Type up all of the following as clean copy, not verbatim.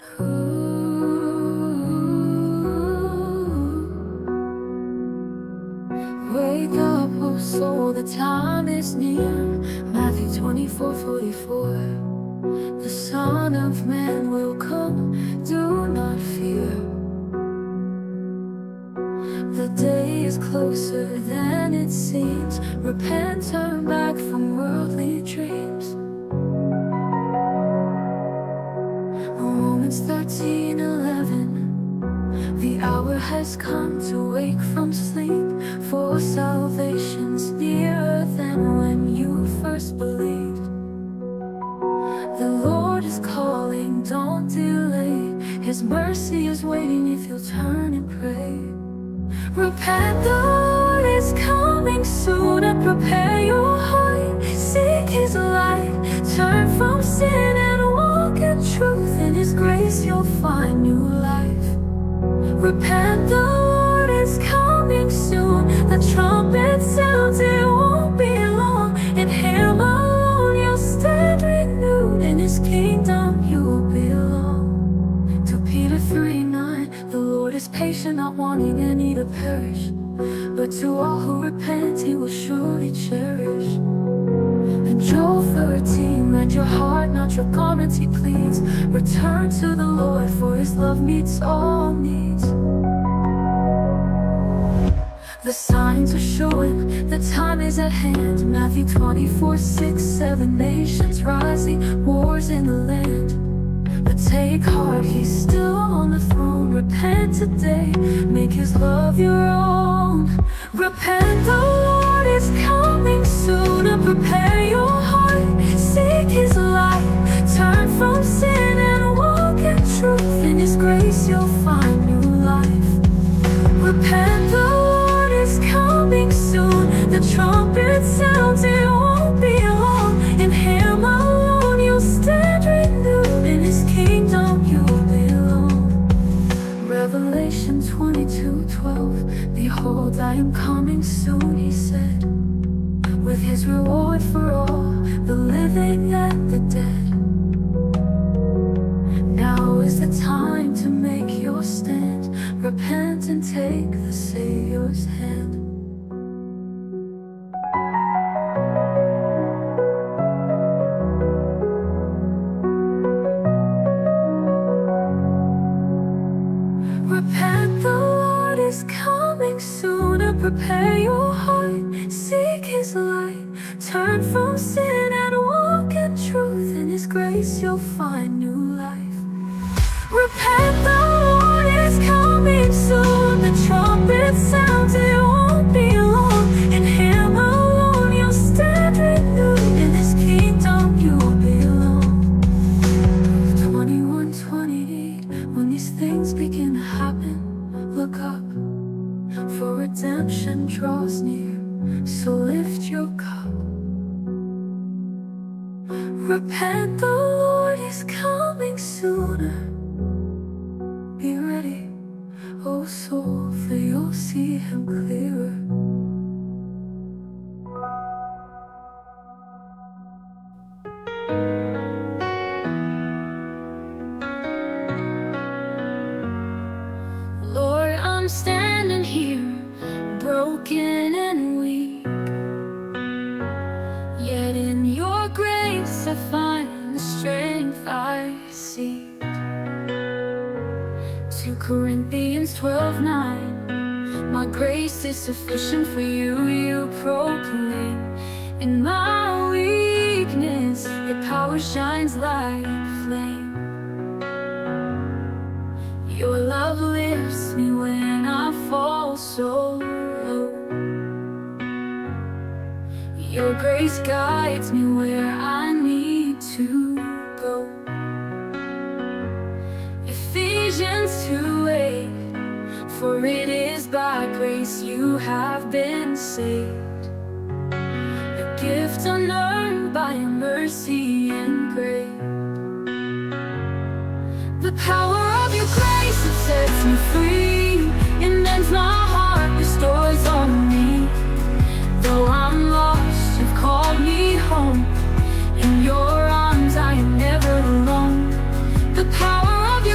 Wake up, oh soul, the time is near. Matthew 24:44. The Son of Man will come, do not fear. The day is closer than it seems. Repent, turn back from worldly dreams. Romans 13:11. The hour has come to wake from sleep, for salvation's nearer than when you first believed. The Lord is calling, don't delay. His mercy is waiting if you'll turn and pray. Repent, the Lord is coming soon, and prepare your heart. Seek His light, turn from sin and walk in truth. In His grace you'll find new life. Repent, the Lord is coming soon. The trumpet sounds, it won't be long. In Him alone you'll stand renewed. In His kingdom you'll belong. 2 Peter 3:9. The Lord is patient, not wanting any to perish, but to all who repent He will surely cherish. And Joel 13, let your heart, not your garments, He pleads. Return to the Lord, for His love meets all needs. The signs are showing, the time is at hand. Matthew 24:6, 7 nations rising, wars in the land. But take heart, He's still on the throne. Repent today, make His love your own. Repent, the Lord is coming soon, and prepare your heart. Seek His light, turn from sin and walk in truth. In His grace you'll find new life. Repent, the Lord is coming soon. The trumpet sounds, it won't be long. In Him alone you'll stand renewed. In His kingdom you'll belong. Revelation 22:12. Behold, I am coming soon, He said, with His reward for all, the living and the dead. Now is the time to make your stand. Repent and take the Savior's hand. Repent, the Lord is coming soon, and prepare your heart. Seek His light, turn from sin and walk in truth. In His grace you'll find new life. Repent, the Lord is coming soon. The trumpet sounds, it won't be long. In Him alone you'll stand renewed. In His kingdom you'll belong. 21:28. When these things begin to happen, look up, for redemption draws near. So lift your cup. Repent, the Lord is coming sooner. Be ready, oh soul, for you'll see Him clearer. Lord, I'm standing here, broken and weak, yet in Your grace I find the strength I seek. 2 Corinthians 12:9. My grace is sufficient for you, you proclaim. In my weakness, Your power shines like a flame. Your love lifts me when I fall so low. Your grace guides me where I need to go. Ephesians 2:8. For it is by grace you have been saved, a gift unearned by Your mercy and grace. The power of Your grace, it sets me free, and ends my heart, restores on me. Though I'm lost, You've called me home. In Your arms I am never alone. The power of Your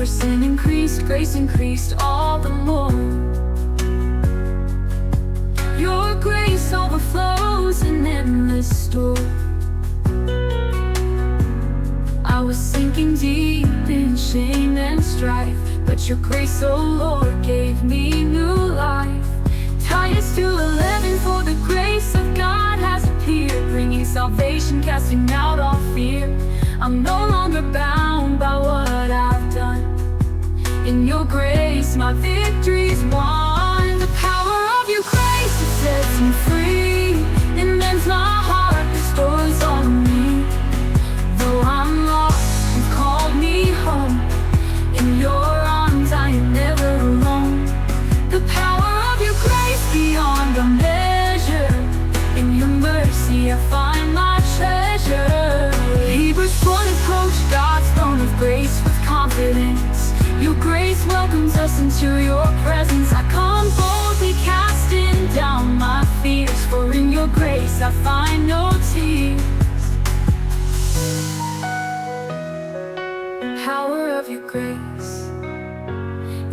where sin increased, grace increased all the more. Your grace overflows an endless store. I was sinking deep in shame and strife, but your grace, O Lord, gave me new life. Titus 2:11, for the grace of God has appeared, bringing salvation, casting out all fear. I'm no longer bound by what I've done. In your grace, my victory's won. The power of your grace, it sets me free and mends my heart, restores all of me. Though I'm lost, you've called me home. In your arms, I am never alone. The power of your grace beyond a measure. In your mercy, I find my treasure. Approach God's throne of grace with confidence. Your grace welcomes us into your presence. I come boldly, casting down my fears, for in your grace I find no tears. The power of your grace,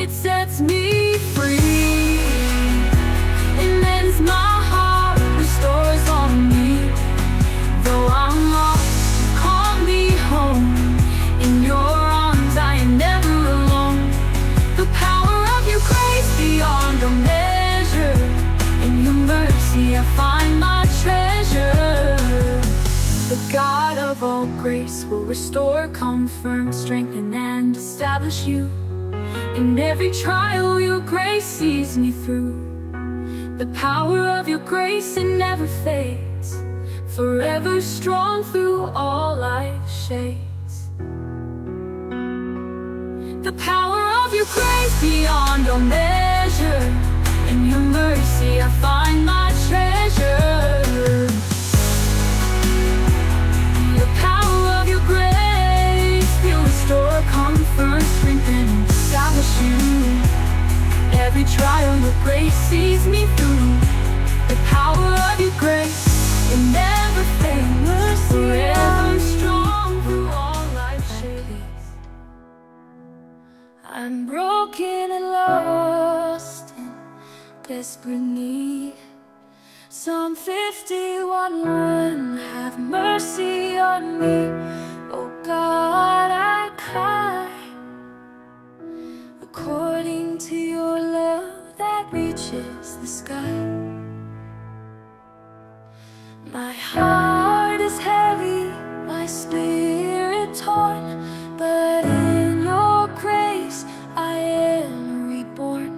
it sets me free. It mends my heart, restores all me. Though I'm lost, in your arms I am never alone. The power of your grace beyond all measure. In your mercy I find my treasure. The God of all grace will restore, confirm, strengthen, and establish you. In every trial your grace sees me through. The power of your grace, it never fades, forever strong through all life's shades. The power of your grace beyond all measure. In your mercy I find my treasure. The power of your grace will restore, comfort, strengthen, and establish you. Every trial your grace sees me through. The power of your grace, it never fails, forever strong through all life's shades. I'm broken and lost and desperate need. Psalm 51:1, have mercy on me. Oh God, I cry. According to your love that reaches the sky. My heart is heavy, my spirit torn, but in your grace I am reborn.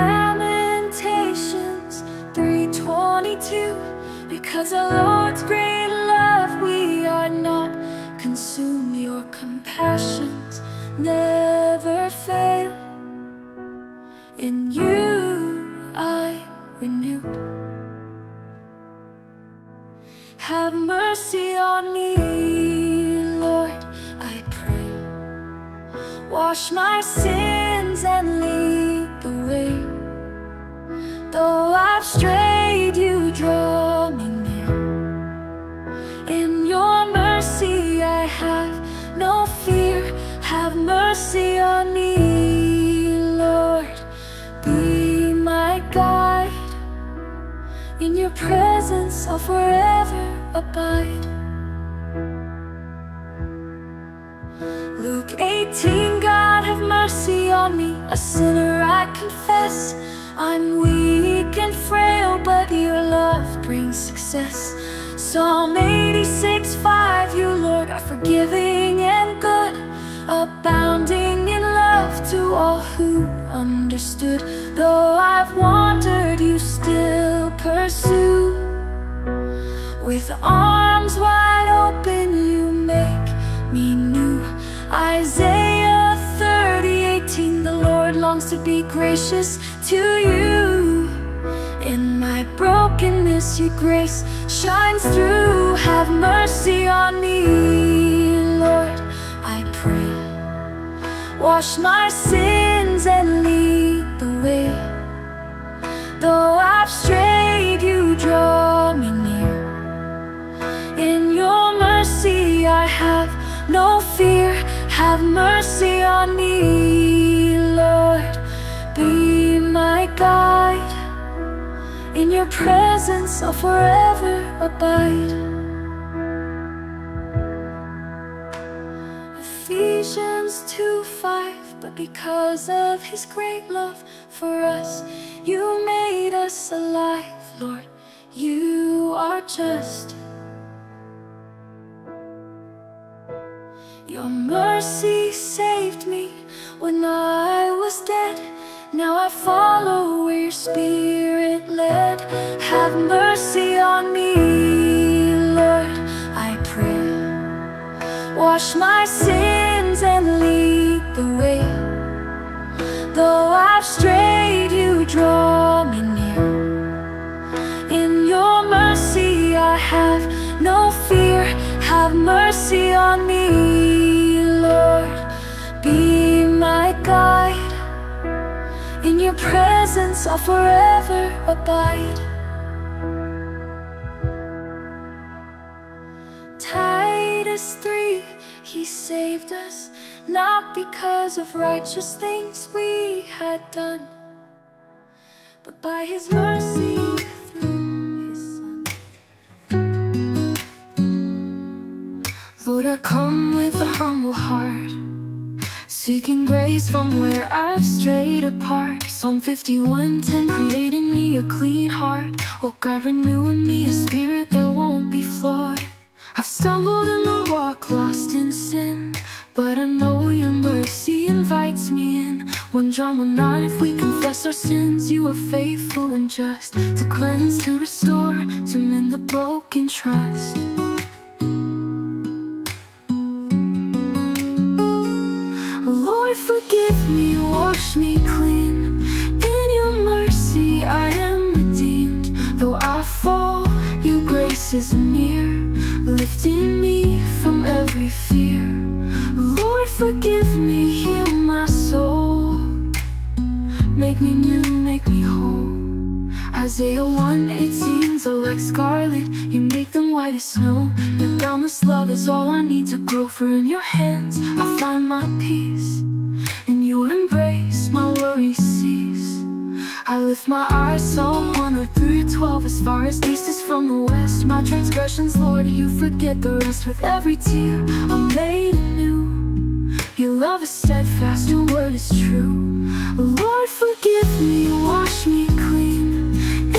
Lamentations 3:22, because of Lord's great love we are not consumed. Your compassions never fail. In you I renew. Have mercy on me, Lord, I pray. Wash my sins and lead the way. Though I've strayed, you draw me near. In your mercy I have no fear. Have mercy on me, Lord, be my guide. In your presence I'll forever abide. Luke 18, God have mercy on me, a sinner I confess. I'm weak and frail, but your love brings success. Psalm 86:5, you Lord are forgiving and good, abounding in love to all who understood. Though I've wandered, you still pursue. With arms wide open, you make me new. Isaiah 30:18, the Lord longs to be gracious to you. In my brokenness, your grace shines through. Have mercy on me, Lord, I pray. Wash my sins and lead the way. Though I've strayed, you draw me near. In your mercy I have no fear. Have mercy on me, Lord, be my guide. In your presence I'll forever abide. Ephesians 2:5. But because of his great love for us, you made us alive, Lord, you are just. Your mercy saved me when I was dead. Now I follow where your spirit led. Have mercy on me, Lord, I pray. Wash my sins and lead the way. Though I've strayed, you draw me near. In your mercy I have no fear. Have mercy on me, guide. In your presence I'll forever abide. Titus 3, he saved us, not because of righteous things we had done, but by his mercy through his Son. Lord, I come with a humble heart, seeking grace from where I've strayed apart. Psalm 51:10, creating me a clean heart. Oh God, renew in me a spirit that won't be flawed. I've stumbled in the walk, lost in sin, but I know your mercy invites me in. 1 John 1:9, if we confess our sins, you are faithful and just to cleanse, to restore, to mend the broken trust. Forgive me, wash me clean. In your mercy I am redeemed. Though I fall, your grace is near, lifting me from every fear. Lord, forgive me, heal my soul. Make me new, make me whole. Isaiah 1:18, are like scarlet, you make them white as snow. Your boundless love is all I need to grow, for in your hands I find my peace. Embrace my worries, cease. I lift my eyes, Psalm 103:12. As far as east is from the west, my transgressions, Lord, you forget the rest. With every tear, I'm made anew. Your love is steadfast, your word is true. Lord, forgive me, wash me clean.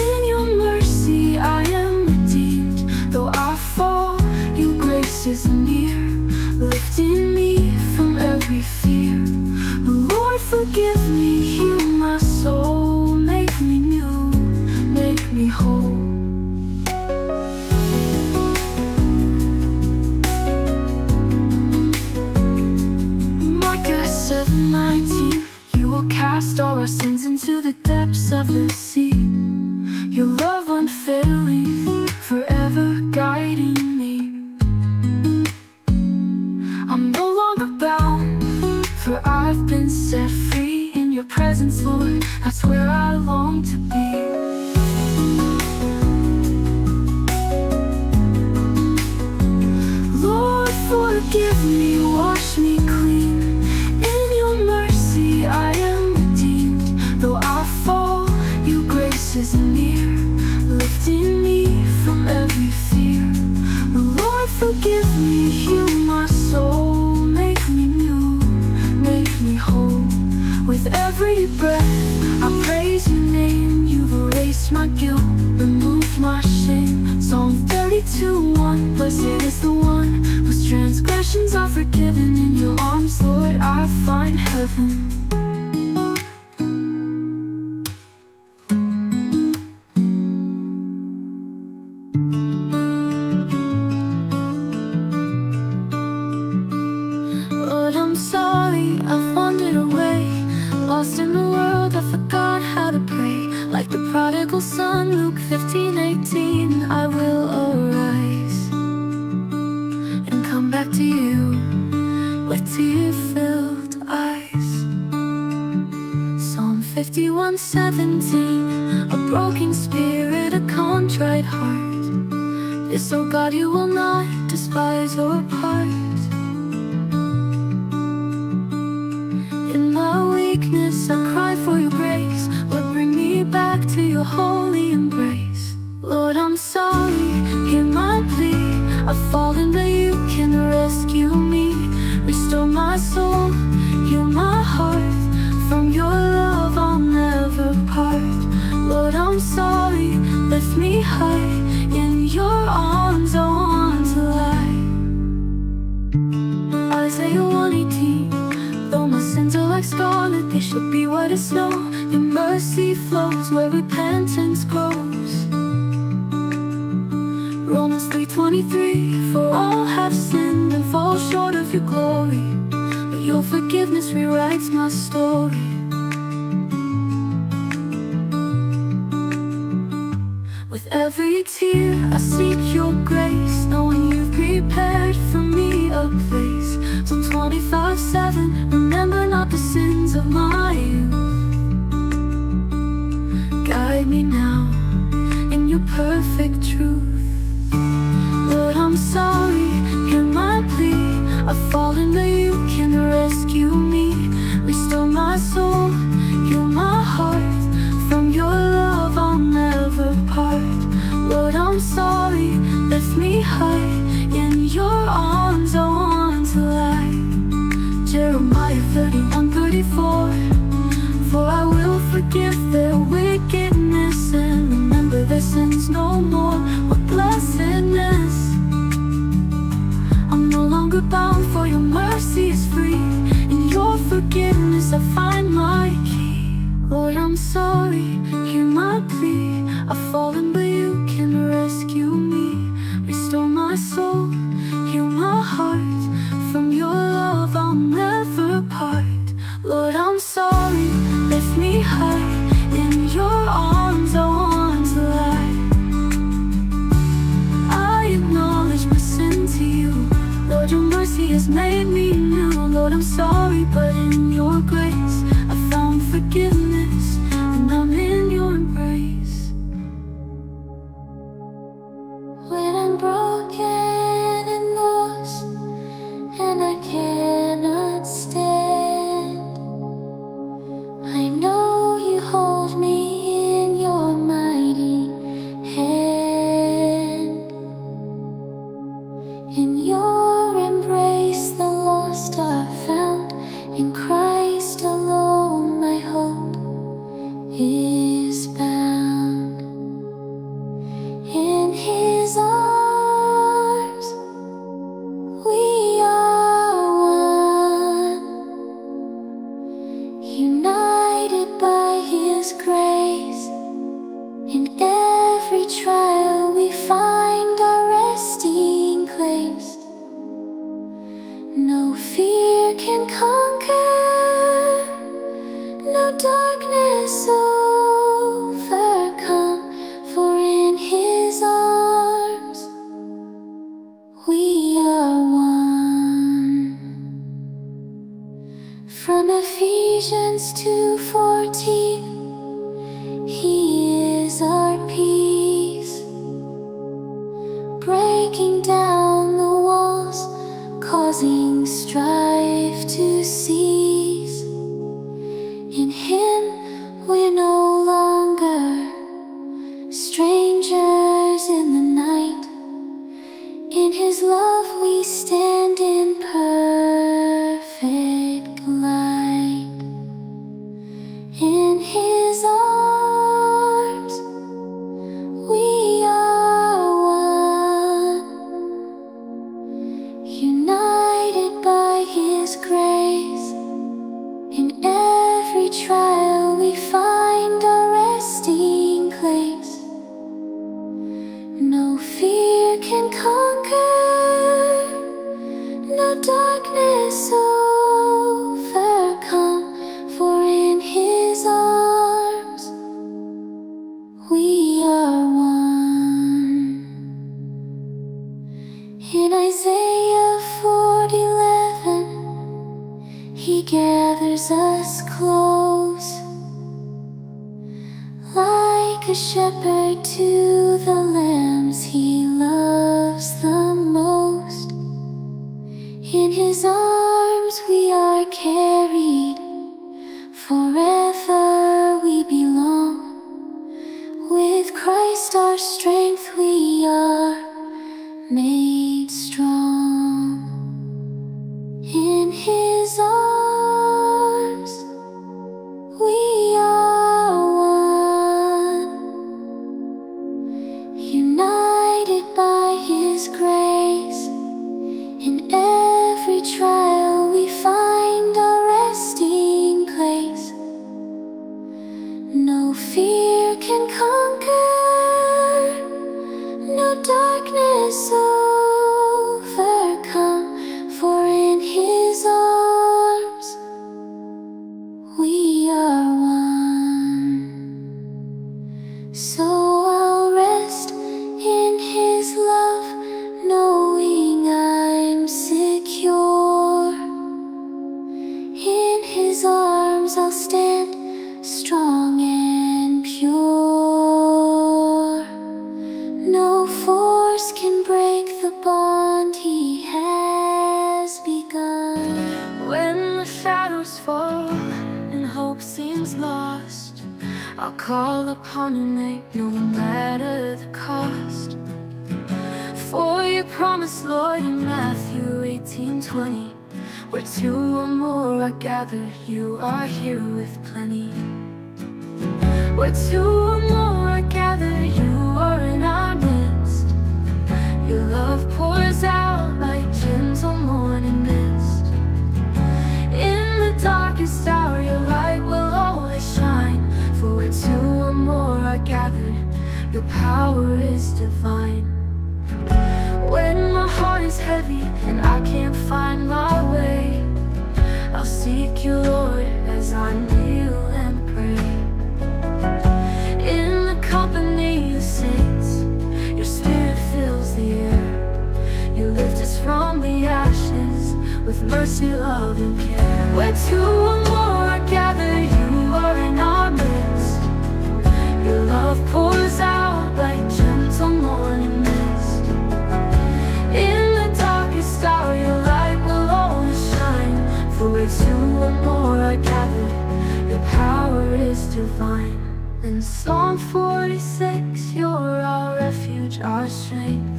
In your mercy, I am redeemed. Though I fall, your grace is near, lifting me from every fear. Forgive me, heal my soul, make me new, make me whole. Micah 7:19, you will cast all our sins into the depths of the sea. Your love unfailing, forever guiding me. I'm no longer bound, for I've been set free. In your presence, Lord, that's where I long to be. Lord, forgive me, wash me clean. In your mercy I am redeemed. Though I fall, your grace is near, lifting me from every fear. Lord, forgive me, heal my soul. With every breath, I praise your name. You've erased my guilt, removed my shame. Psalm 32:1, blessed is the one whose transgressions are forgiven. In your arms, Lord, I find heaven. Lord, I'm sorry, I've wandered away. Lost in the world, I forgot how to pray. Like the prodigal son, Luke 15:18, I will arise and come back to you with tear-filled eyes. Psalm 51:17, a broken spirit, a contrite heart. This, O God, you will not despise or part. cry for your grace, Lord, bring me back to your holy embrace. Lord, I'm sorry, hear my plea. I've fallen, but you can rescue me. Restore my soul, heal my heart. From your love I'll never part. Lord, I'm sorry, lift me high. In your arms I want to lie. Isaiah 1:18. Though my sins are like scarlet, they shall be white as snow. Your mercy flows where repentance grows. Romans 3:23. For all have sinned and fall short of your glory, but your forgiveness rewrites my story. With every tear I seek your grace, knowing you've prepared for me a place. Psalm 25:7. Remember not the sins of my youth. Guide me now in your perfect truth. I'm sorry, hear my plea. I've fallen, but you can rescue me. Restore my soul, heal my heart. From your love I'll never part. Lord, I'm sorry, lift me high. In your arms I want to lie. Jeremiah 31:34. For I will forgive their wickedness and remember their sins no more. What blessedness! Bound, for your mercy is free. In your forgiveness I find my key. Lord, I'm sorry, hear my plea. I've fallen, but you can rescue me. Restore my soul, heal my heart. From your love I'll never part. Lord, I'm sorry, lift me high. In your arms I want to lie. I acknowledge my sin to you. Lord, your mercy has made me new. Lord, I'm sorry, but in your grace I found forgiveness, and I'm in your embrace. When I'm broken and lost, and I cannot stand, I know you hold me in your mighty hand. In your trial we find our resting place. No fear can conquer, no darkness overcome, for in his arms we are one. From Ephesians 2:14, he is our peace. Breaking down the walls, causing strife to cease. In him we're no longer strangers in the night. In his love we stand in perfect light. In his arms we are us close, like a shepherd to the lambs he loves the most. In his arms we are carried forever. past our strength we are made strong. In His arms we are one, united by His grace. In every trial we find a resting place. No fear can conquer, no darkness overcome, for in His arms we are one. So I'll rest in His love, knowing I'm secure. In His arms I'll stand strong and pure. No force can break the bond He has begun. When the shadows fall and hope seems lost, I'll call upon Your name no matter the cost. For You promised, Lord, in Matthew 18:20, where two or more are gathered, You are here with plenty. Where two or more are gathered, You are in our midst. Your love pours out like gentle morning mist. In the darkest hour, Your light will always shine. For where two or more are gathered, Your power is divine. When my heart is heavy and I can't find my way, I'll seek You, Lord, as I kneel and pray. In the company of saints, Your Spirit fills the air. You lift us from the ashes with mercy, love, and care. Where two or more are gathered, You are in our midst. Your love pours out like gentle morning mist. In the darkest hour, Your light will always shine. For where two or more are gathered, Your power is divine. In Psalm 46, You're our refuge, our strength.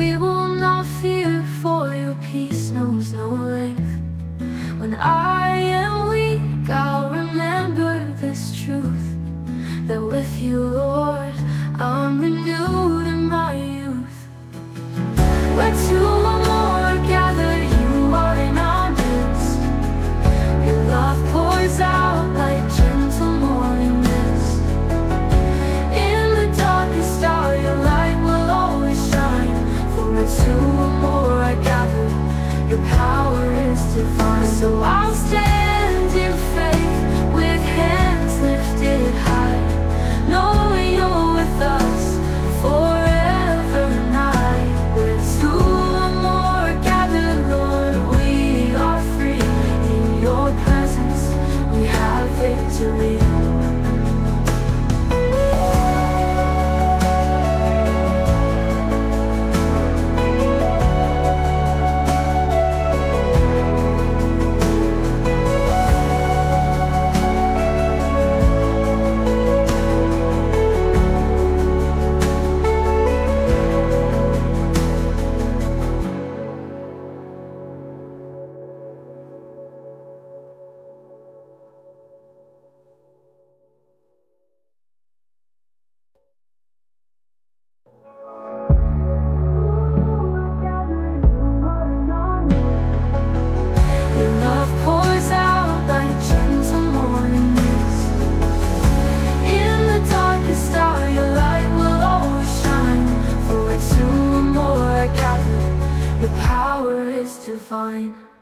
We will not fear, for Your peace knows no length. When I am weak, I'll remember this truth, that with You, Lord, I'm renewed in my youth. Where two or more are gathered, You are in our midst. Your love pours out like gentle morning mist. In the darkest hour, Your light will always shine. For where two or more are gathered, Your power is divine. So I'll stand in faith with hands lifted high, knowing You're with us forever and night. Where two or more are gathered, Lord, we are free. In Your presence we have victory. Divine.